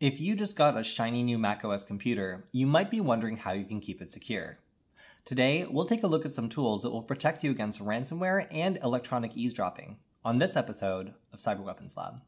If you just got a shiny new macOS computer, you might be wondering how you can keep it secure. Today, we'll take a look at some tools that will protect you against ransomware and electronic eavesdropping on this episode of Cyber Weapons Lab.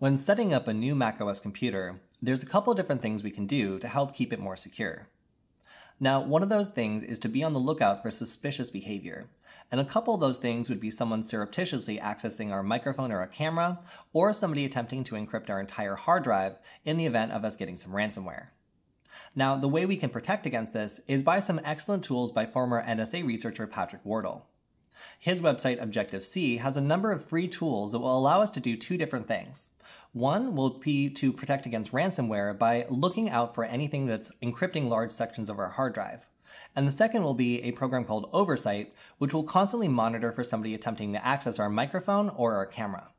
When setting up a new macOS computer, there's a couple different things we can do to help keep it more secure. Now, one of those things is to be on the lookout for suspicious behavior, and a couple of those things would be someone surreptitiously accessing our microphone or a camera, or somebody attempting to encrypt our entire hard drive in the event of us getting some ransomware. Now, the way we can protect against this is by some excellent tools by former NSA researcher Patrick Wardle. His website, Objective-See, has a number of free tools that will allow us to do two different things. One will be to protect against ransomware by looking out for anything that's encrypting large sections of our hard drive. And the second will be a program called Oversight, which will constantly monitor for somebody attempting to access our microphone or our camera.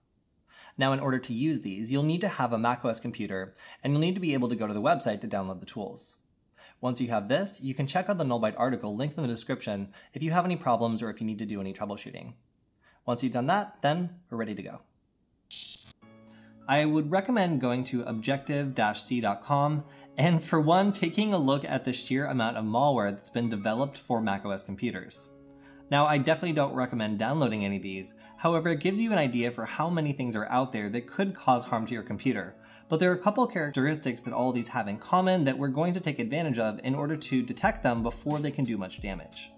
Now, in order to use these, you'll need to have a macOS computer, and you'll need to be able to go to the website to download the tools. Once you have this, you can check out the Null Byte article linked in the description if you have any problems or if you need to do any troubleshooting. Once you've done that, then we're ready to go. I would recommend going to objective-c.com and, for one, taking a look at the sheer amount of malware that's been developed for macOS computers. Now, I definitely don't recommend downloading any of these. However, it gives you an idea for how many things are out there that could cause harm to your computer. But there are a couple characteristics that all of these have in common that we're going to take advantage of in order to detect them before they can do much damage.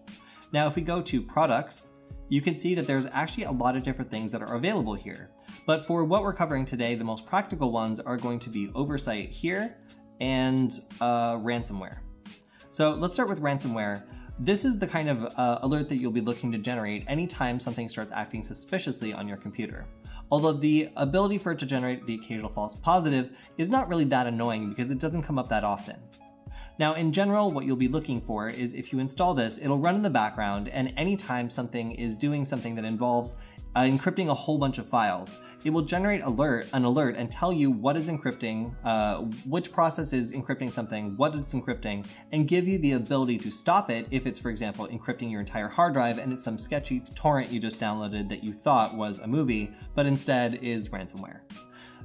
Now, if we go to products, you can see that there's actually a lot of different things that are available here. But for what we're covering today, the most practical ones are going to be Oversight here and ransomware. So let's start with ransomware. This is the kind of alert that you'll be looking to generate anytime something starts acting suspiciously on your computer. Although the ability for it to generate the occasional false positive is not really that annoying because it doesn't come up that often. Now, in general, what you'll be looking for is if you install this, it'll run in the background, and anytime something is doing something that involves encrypting a whole bunch of files, it will generate an alert and tell you what is encrypting, which process is encrypting something, what it's encrypting, and give you the ability to stop it if it's, for example, encrypting your entire hard drive and it's some sketchy torrent you just downloaded that you thought was a movie, but instead is ransomware.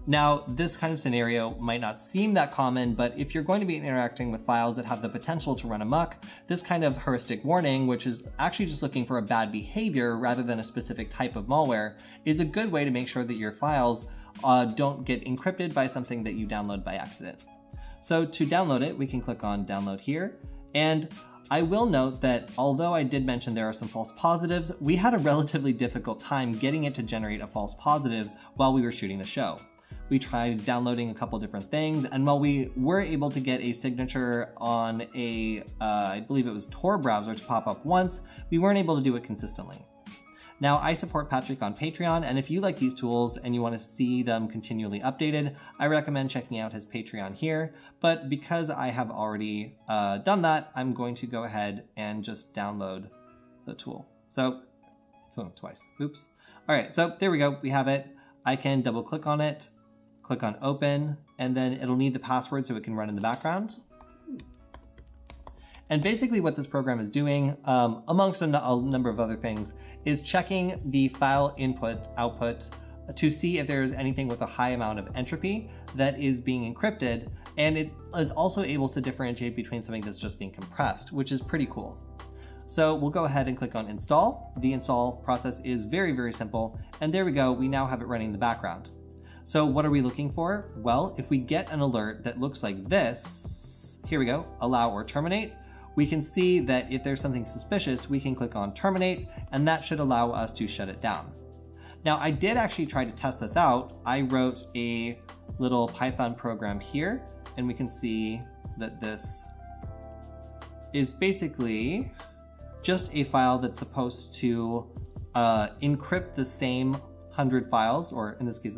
Now, this kind of scenario might not seem that common, but if you're going to be interacting with files that have the potential to run amok, this kind of heuristic warning, which is actually just looking for a bad behavior rather than a specific type of malware, is a good way to make sure that your files don't get encrypted by something that you download by accident. So to download it, we can click on download here, and I will note that although I did mention there are some false positives, we had a relatively difficult time getting it to generate a false positive while we were shooting the show. We tried downloading a couple different things, and while we were able to get a signature on a, I believe it was Tor browser to pop up once, we weren't able to do it consistently. Now, I support Patrick on Patreon, and if you like these tools and you want to see them continually updated, I recommend checking out his Patreon here, but because I have already done that, I'm going to go ahead and just download the tool. So, twice, oops. All right, so there we go, we have it. I can double click on it. Click on open, and then it'll need the password so it can run in the background. And basically what this program is doing, amongst a number of other things, is checking the file input output to see if there's anything with a high amount of entropy that is being encrypted. And it is also able to differentiate between something that's just being compressed, which is pretty cool. So we'll go ahead and click on install. The install process is very, very simple. And there we go, we now have it running in the background. So what are we looking for? Well, if we get an alert that looks like this, here we go, allow or terminate, we can see that if there's something suspicious, we can click on terminate, and that should allow us to shut it down. Now, I did actually try to test this out. I wrote a little Python program here, and we can see that this is basically just a file that's supposed to encrypt the same 100 files, or in this case,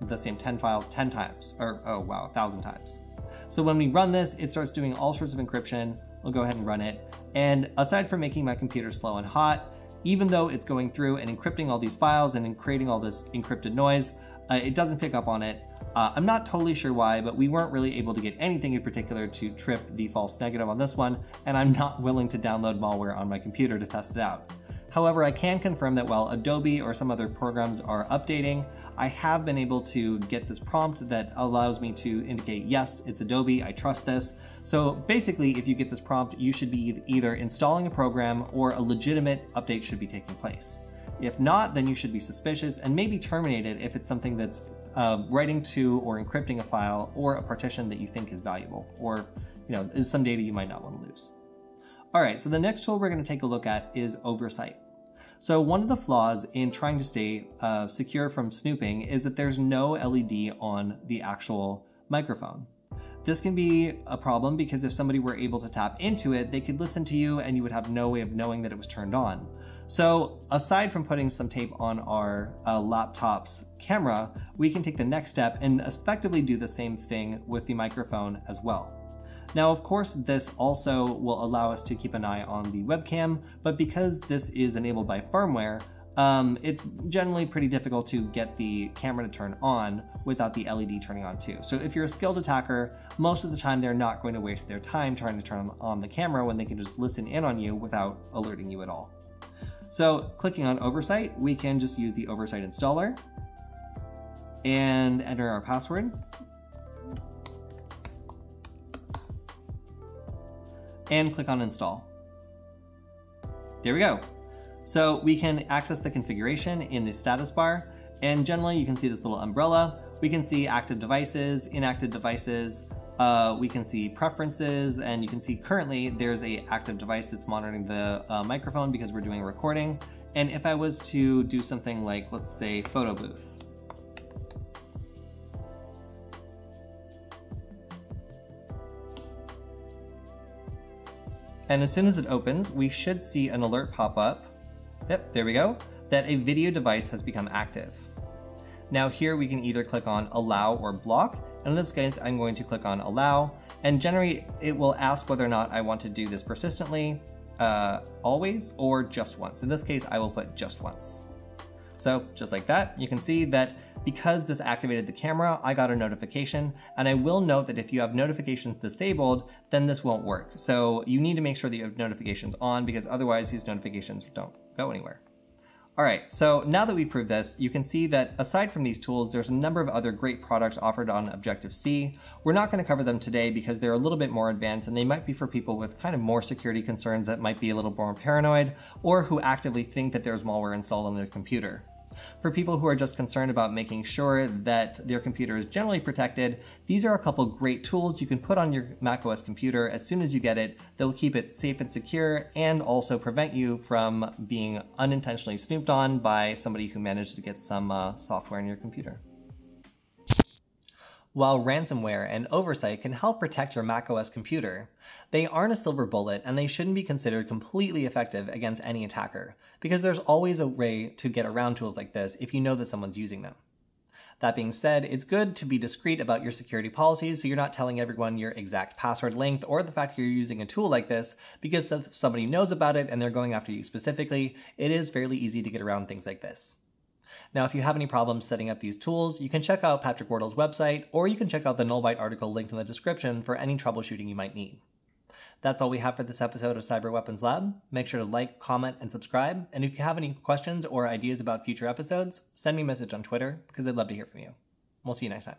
the same 10 files 10 times, or, oh wow, 1,000 times. So when we run this, it starts doing all sorts of encryption. We'll go ahead and run it. And aside from making my computer slow and hot, even though it's going through and encrypting all these files and creating all this encrypted noise, it doesn't pick up on it. I'm not totally sure why, but we weren't really able to get anything in particular to trip the false negative on this one, and I'm not willing to download malware on my computer to test it out. However, I can confirm that while Adobe or some other programs are updating, I have been able to get this prompt that allows me to indicate, yes, it's Adobe, I trust this. So basically, if you get this prompt, you should be either installing a program or a legitimate update should be taking place. If not, then you should be suspicious and maybe terminate it if it's something that's writing to or encrypting a file or a partition that you think is valuable or, you know, is some data you might not want to lose. All right, so the next tool we're going to take a look at is Oversight. So one of the flaws in trying to stay secure from snooping is that there's no LED on the actual microphone. This can be a problem because if somebody were able to tap into it, they could listen to you and you would have no way of knowing that it was turned on. So aside from putting some tape on our laptop's camera, we can take the next step and effectively do the same thing with the microphone as well. Now, of course, this also will allow us to keep an eye on the webcam, but because this is enabled by firmware, it's generally pretty difficult to get the camera to turn on without the LED turning on too. So if you're a skilled attacker, most of the time they're not going to waste their time trying to turn on the camera when they can just listen in on you without alerting you at all. So clicking on Oversight, we can just use the Oversight installer and enter our password. And click on install. There we go. So we can access the configuration in the status bar, and generally you can see this little umbrella. We can see active devices, inactive devices, we can see preferences, and you can see currently there's an active device that's monitoring the microphone because we're doing a recording. And if I was to do something like, let's say, photo booth, and as soon as it opens, we should see an alert pop up, yep, there we go, that a video device has become active. Now here we can either click on allow or block, and in this case I'm going to click on allow, and generally it will ask whether or not I want to do this persistently, always, or just once. In this case I will put just once. So just like that, you can see that because this activated the camera, I got a notification, and I will note that if you have notifications disabled, then this won't work. So you need to make sure that you have notifications on because otherwise these notifications don't go anywhere. All right, so now that we've proved this, you can see that aside from these tools, there's a number of other great products offered on Objective-C. We're not gonna cover them today because they're a little bit more advanced and they might be for people with kind of more security concerns that might be a little more paranoid or who actively think that there's malware installed on their computer. For people who are just concerned about making sure that their computer is generally protected, these are a couple great tools you can put on your macOS computer as soon as you get it that will keep it safe and secure and also prevent you from being unintentionally snooped on by somebody who managed to get some software on your computer. While ransomware and Oversight can help protect your macOS computer, they aren't a silver bullet and they shouldn't be considered completely effective against any attacker, because there's always a way to get around tools like this if you know that someone's using them. That being said, it's good to be discreet about your security policies so you're not telling everyone your exact password length or the fact you're using a tool like this, because if somebody knows about it and they're going after you specifically, it is fairly easy to get around things like this. Now, if you have any problems setting up these tools, you can check out Patrick Wardle's website, or you can check out the Null Byte article linked in the description for any troubleshooting you might need. That's all we have for this episode of Cyber Weapons Lab. Make sure to like, comment, and subscribe. And if you have any questions or ideas about future episodes, send me a message on Twitter because I'd love to hear from you. We'll see you next time.